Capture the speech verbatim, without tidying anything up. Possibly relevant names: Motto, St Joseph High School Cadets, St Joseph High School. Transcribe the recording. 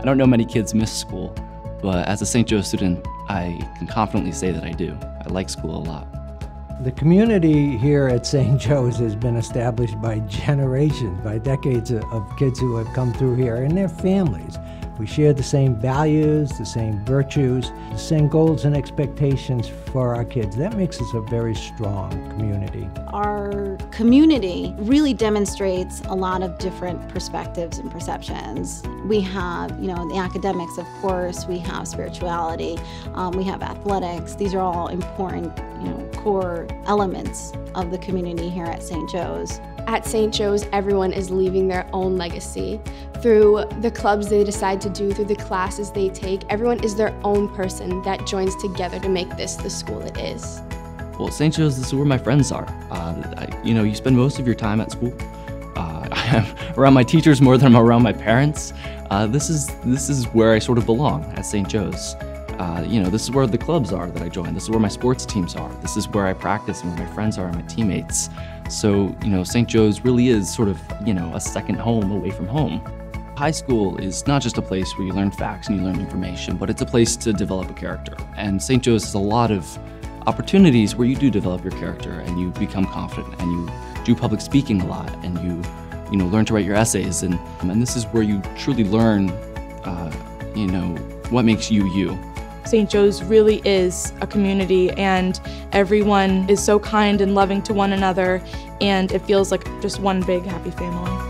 I don't know many kids miss school, but as a Saint Joe student, I can confidently say that I do. I like school a lot. The community here at Saint Joe's has been established by generations, by decades of kids who have come through here and their families. We share the same values, the same virtues, the same goals and expectations for our kids. That makes us a very strong community. Our community really demonstrates a lot of different perspectives and perceptions. We have, you know, the academics, of course, we have spirituality, um, we have athletics. These are all important, you know, core elements of the community here at Saint Joe's. At Saint Joe's, everyone is leaving their own legacy. Through the clubs they decide to do, through the classes they take, everyone is their own person that joins together to make this the school it is. Well, Saint Joe's, this is where my friends are. Uh, I, you know, you spend most of your time at school. Uh, I'm around my teachers more than I'm around my parents. Uh, this is, this is where I sort of belong, at Saint Joe's. Uh, you know, this is where the clubs are that I join. This is where my sports teams are. This is where I practice and where my friends are and my teammates. So, you know, Saint Joe's really is sort of, you know, a second home away from home. High school is not just a place where you learn facts and you learn information, but it's a place to develop a character. And Saint Joe's has a lot of opportunities where you do develop your character and you become confident and you do public speaking a lot and you, you know, learn to write your essays. And, and this is where you truly learn, uh, you know, what makes you you. Saint Joe's really is a community, and everyone is so kind and loving to one another, and it feels like just one big happy family.